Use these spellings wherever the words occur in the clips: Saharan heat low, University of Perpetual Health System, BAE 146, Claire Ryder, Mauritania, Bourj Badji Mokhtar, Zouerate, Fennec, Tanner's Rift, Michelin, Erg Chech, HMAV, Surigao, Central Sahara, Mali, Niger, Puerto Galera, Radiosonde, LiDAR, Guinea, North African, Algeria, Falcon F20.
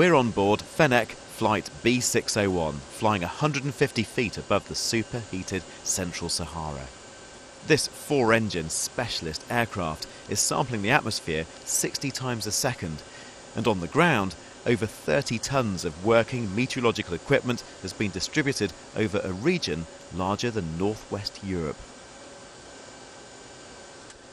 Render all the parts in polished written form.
We're on board Fennec Flight B601, flying 150 feet above the superheated Central Sahara. This four-engine specialist aircraft is sampling the atmosphere 60 times a second, and on the ground, over 30 tons of working meteorological equipment has been distributed over a region larger than northwest Europe.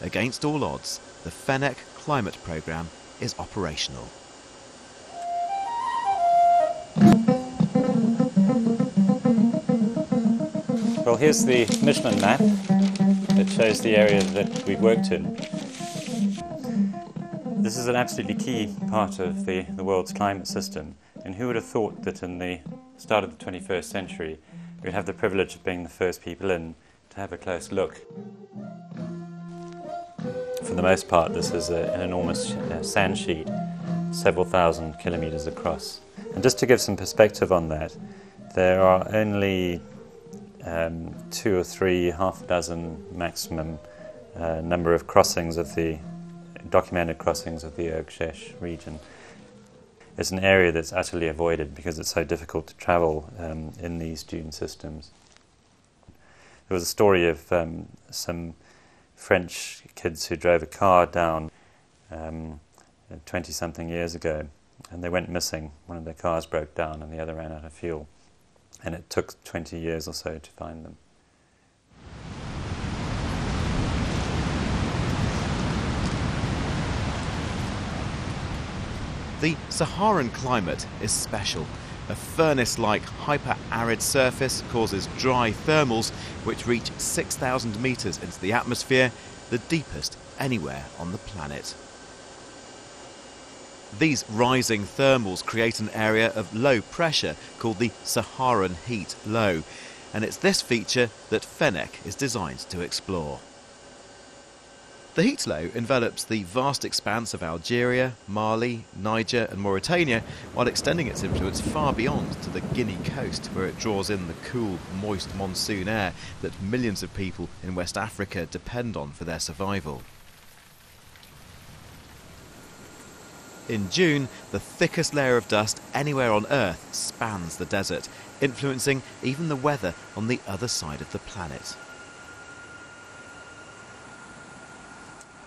Against all odds, the Fennec climate programme is operational. Well, here's the Michelin map that shows the area that we've worked in. This is an absolutely key part of the world's climate system, and who would have thought that in the start of the 21st century we'd have the privilege of being the first people in to have a close look. For the most part, this is an enormous sand sheet, several thousand kilometres across. And just to give some perspective on that, there are only two or three, half a dozen maximum number of crossings of the documented crossings of the Erg Chech region. It's an area that's utterly avoided because it's so difficult to travel in these dune systems. There was a story of some French kids who drove a car down 20-something years ago, and they went missing. One of their cars broke down and the other ran out of fuel. And it took 20 years or so to find them. The Saharan climate is special. A furnace-like hyper-arid surface causes dry thermals which reach 6,000 metres into the atmosphere, the deepest anywhere on the planet. These rising thermals create an area of low pressure called the Saharan heat low, and it's this feature that Fennec is designed to explore. The heat low envelops the vast expanse of Algeria, Mali, Niger and Mauritania, while extending its influence far beyond to the Guinea coast, where it draws in the cool, moist monsoon air that millions of people in West Africa depend on for their survival. In June, the thickest layer of dust anywhere on Earth spans the desert, influencing even the weather on the other side of the planet.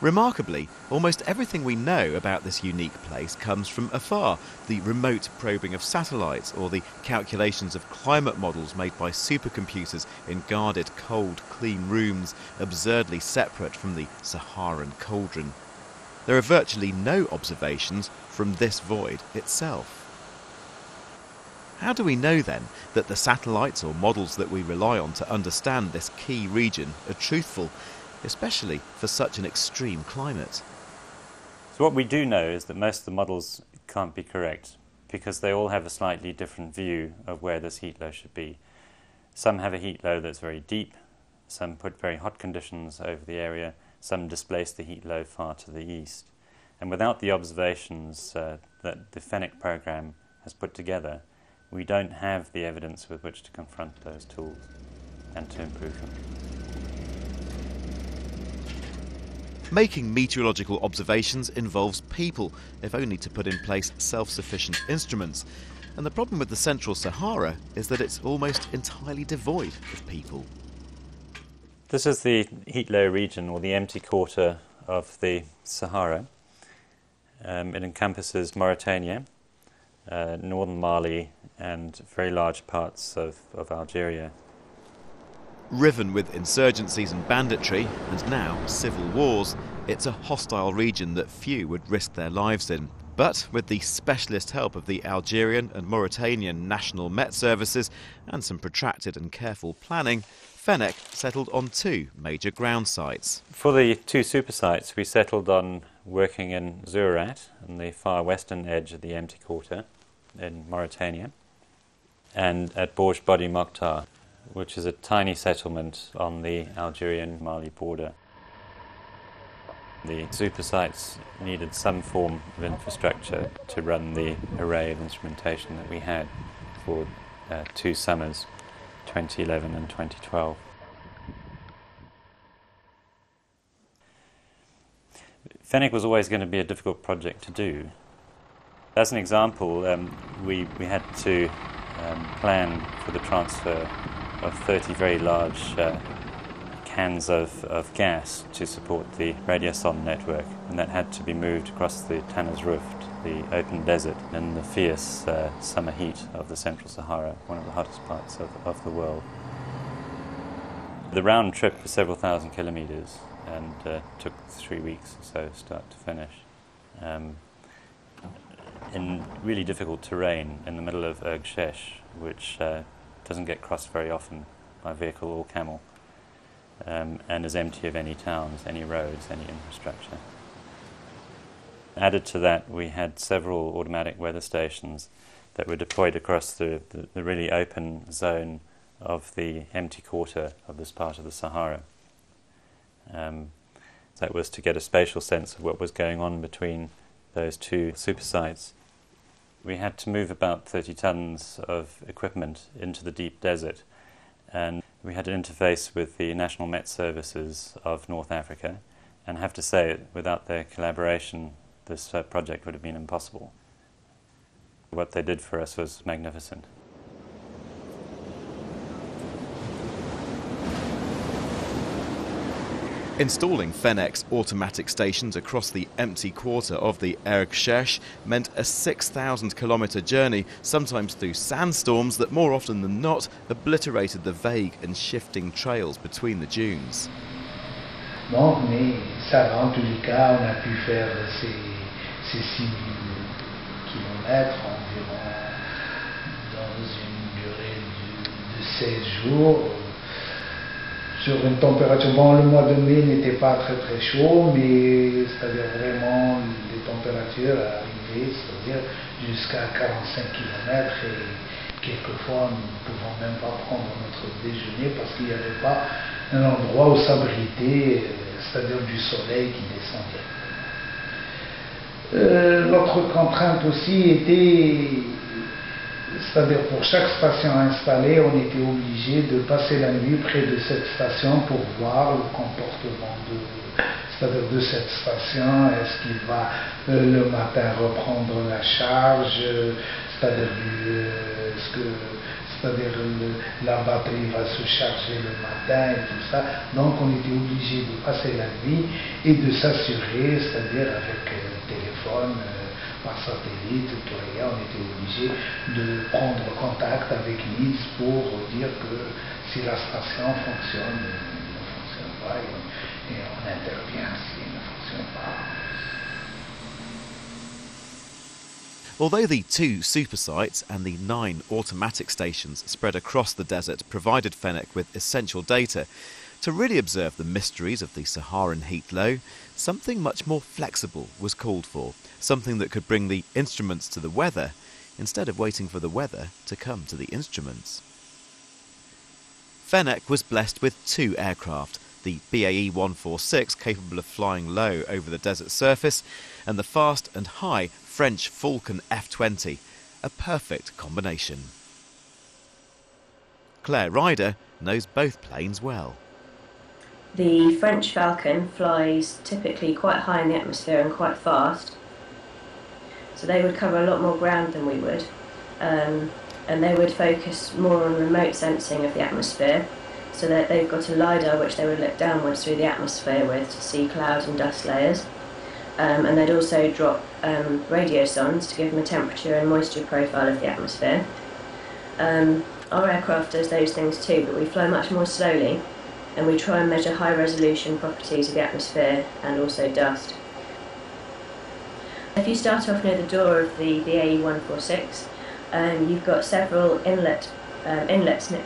Remarkably, almost everything we know about this unique place comes from afar, the remote probing of satellites or the calculations of climate models made by supercomputers in guarded, cold, clean rooms, absurdly separate from the Saharan cauldron. There are virtually no observations from this void itself. How do we know then that the satellites or models that we rely on to understand this key region are truthful, especially for such an extreme climate? So what we do know is that most of the models can't be correct because they all have a slightly different view of where this heat low should be. Some have a heat low that's very deep, some put very hot conditions over the area, some displace the heat low far to the east. And without the observations that the Fennec program has put together, we don't have the evidence with which to confront those tools and to improve them. Making meteorological observations involves people, if only to put in place self-sufficient instruments. And the problem with the Central Sahara is that it's almost entirely devoid of people. This is the heat low region, or the empty quarter of the Sahara. It encompasses Mauritania, northern Mali and very large parts of Algeria. Riven with insurgencies and banditry, and now civil wars, it's a hostile region that few would risk their lives in. But with the specialist help of the Algerian and Mauritanian national Met services and some protracted and careful planning, Fennec settled on two major ground sites. For the two super sites, we settled on working in Zouerate, on the far western edge of the empty quarter in Mauritania, and at Bourj Badji Mokhtar, which is a tiny settlement on the Algerian-Mali border. The super sites needed some form of infrastructure to run the array of instrumentation that we had for two summers, 2011 and 2012. Fennec was always going to be a difficult project to do. As an example, we had to plan for the transfer of 30 very large cans of gas to support the Radiosonde network, and that had to be moved across the Tanner's Rift, the open desert, and the fierce summer heat of the Central Sahara, one of the hottest parts of the world. The round trip was several thousand kilometres and took 3 weeks or so, start to finish, in really difficult terrain in the middle of Erg Chech, which doesn't get crossed very often by vehicle or camel, and is empty of any towns, any roads, any infrastructure. Added to that, we had several automatic weather stations that were deployed across the really open zone of the empty quarter of this part of the Sahara. That was to get a spatial sense of what was going on between those two super sites. We had to move about 30 tons of equipment into the deep desert, and we had an interface with the National Met Services of North Africa, and have to say, without their collaboration, this project would have been impossible. What they did for us was magnificent. Installing Fennec's automatic stations across the empty quarter of the Erg Chech meant a 6,000-kilometre journey, sometimes through sandstorms that more often than not obliterated the vague and shifting trails between the dunes. Non, mais ça va, en tous les cas, on a pu faire ces 6 kilomètres environ dans une durée de 16 jours. Sur une température, bon, le mois de mai n'était pas très chaud, mais c'est-à-dire vraiment les températures arrivaient, c'est-à-dire jusqu'à 45 km et quelquefois nous ne pouvons même pas prendre notre déjeuner parce qu'il n'y avait pas un endroit où s'abriter, c'est-à-dire du soleil qui descendait. L'autre contrainte aussi était, c'est-à-dire pour chaque station installée, on était obligé de passer la nuit près de cette station pour voir le comportement de cette station. Est-ce qu'il va le matin reprendre la charge, c'est-à-dire la batterie va se charger le matin et tout ça. Donc on était obligé de passer la nuit et de s'assurer, c'est-à-dire avec le téléphone, par satellite, tout rien, on était obligé de prendre contact avec Nice pour dire que si la station fonctionne ou ne fonctionne pas, et on intervient si elle ne fonctionne pas. Although the 2 supersites and the 9 automatic stations spread across the desert provided Fennec with essential data, to really observe the mysteries of the Saharan heat low, something much more flexible was called for, something that could bring the instruments to the weather instead of waiting for the weather to come to the instruments. Fennec was blessed with 2 aircraft, the BAE 146 capable of flying low over the desert surface, and the fast and high French Falcon F20, a perfect combination. Claire Ryder knows both planes well. The French Falcon flies typically quite high in the atmosphere and quite fast, so they would cover a lot more ground than we would, and they would focus more on remote sensing of the atmosphere, so that they've got a LiDAR which they would look downwards through the atmosphere with to see cloud and dust layers. And they'd also drop radio sondes to give them a temperature and moisture profile of the atmosphere. Our aircraft does those things too, but we fly much more slowly, and we try and measure high resolution properties of the atmosphere and also dust. If you start off near the door of the BAE 146, you've got several inlets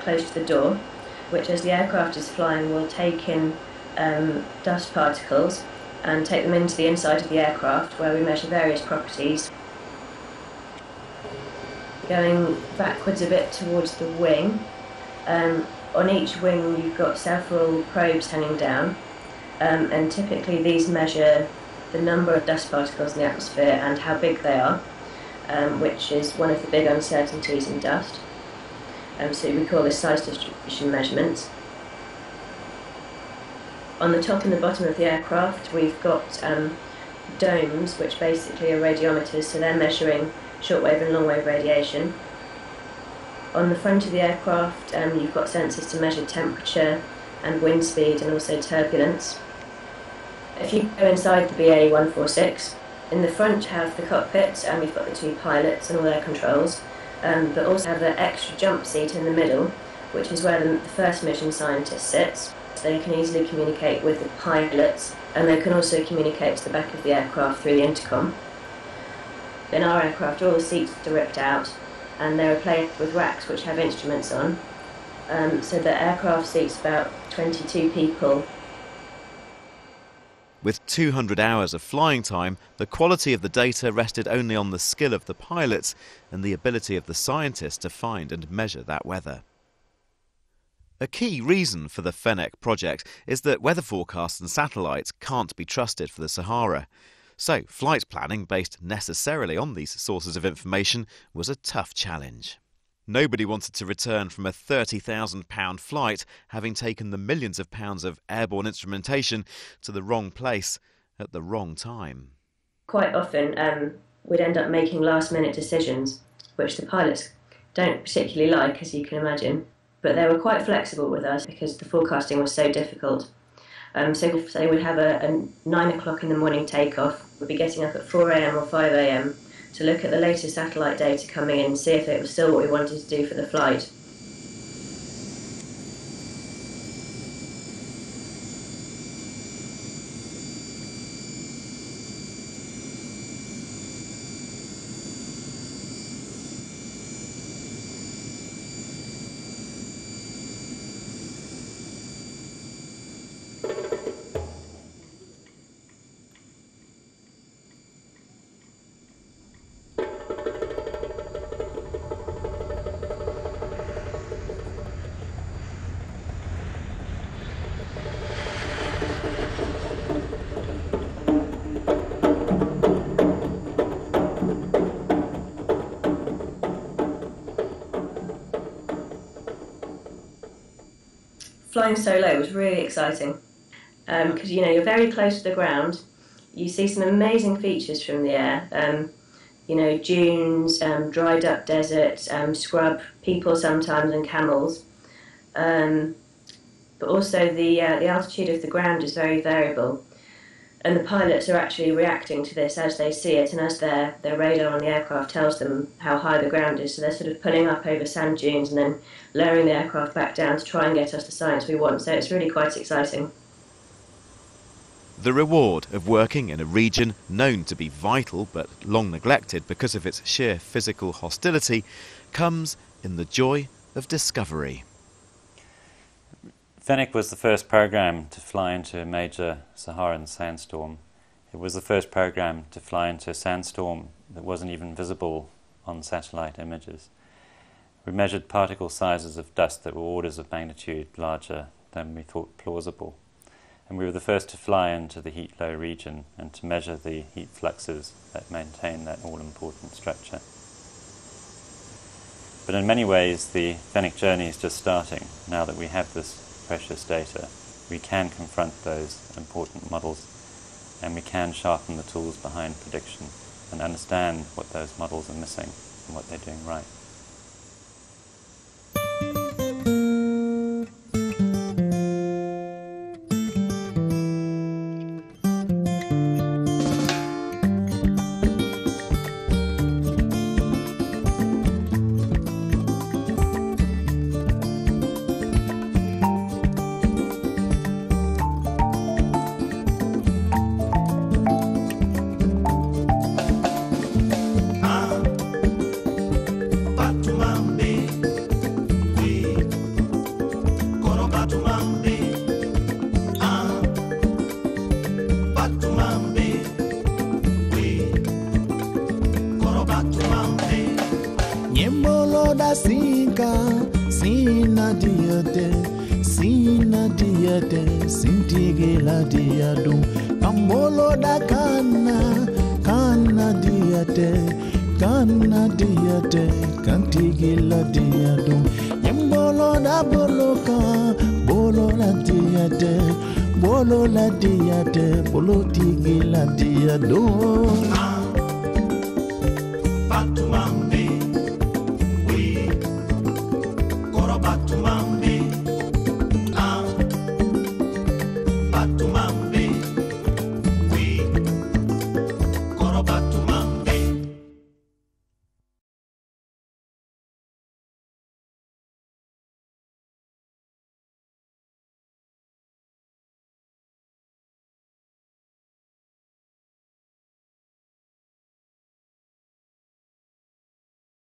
close to the door, which as the aircraft is flying will take in dust particles and take them into the inside of the aircraft, where we measure various properties. Going backwards a bit towards the wing, on each wing you've got several probes hanging down, and typically these measure the number of dust particles in the atmosphere and how big they are, which is one of the big uncertainties in dust. So we call this size distribution measurements. On the top and the bottom of the aircraft, we've got domes, which basically are radiometers, so they're measuring shortwave and longwave radiation. On the front of the aircraft, you've got sensors to measure temperature and wind speed and also turbulence. If you go inside the BAE 146, in the front you have the cockpit, and we've got the two pilots and all their controls, but also have an extra jump seat in the middle, which is where the first mission scientist sits. So they can easily communicate with the pilots, and they can also communicate to the back of the aircraft through the intercom. In our aircraft, all the seats are ripped out, and they're replaced with racks which have instruments on. So the aircraft seats about 22 people. With 200 hours of flying time, the quality of the data rested only on the skill of the pilots and the ability of the scientists to find and measure that weather. A key reason for the Fennec project is that weather forecasts and satellites can't be trusted for the Sahara. So flight planning based necessarily on these sources of information was a tough challenge. Nobody wanted to return from a £30,000 flight having taken the millions of pounds of airborne instrumentation to the wrong place at the wrong time. Quite often we'd end up making last minute decisions, which the pilots don't particularly like, as you can imagine. But they were quite flexible with us because the forecasting was so difficult. So if they would have a 9 o'clock in the morning takeoff, we'd be getting up at 4 a.m. or 5 a.m. to look at the latest satellite data coming in and see if it was still what we wanted to do for the flight. Flying solo was really exciting because you're very close to the ground. You see some amazing features from the air, dunes, dried up deserts, scrub, people sometimes, and camels. But also the altitude of the ground is very variable, and the pilots are actually reacting to this as they see it, and as their radar on the aircraft tells them how high the ground is, so they're sort of pulling up over sand dunes and then lowering the aircraft back down to try and get us the science we want, so it's really quite exciting. The reward of working in a region known to be vital but long neglected because of its sheer physical hostility comes in the joy of discovery. Fennec was the first program to fly into a major Saharan sandstorm. It was the first program to fly into a sandstorm that wasn't even visible on satellite images. We measured particle sizes of dust that were orders of magnitude larger than we thought plausible. And we were the first to fly into the heat low region and to measure the heat fluxes that maintain that all-important structure. But in many ways, the Fennec journey is just starting. Now that we have this precious data, we can confront those important models, and we can sharpen the tools behind prediction and understand what those models are missing and what they're doing right. bolo la dia de bolo tigi la dia do.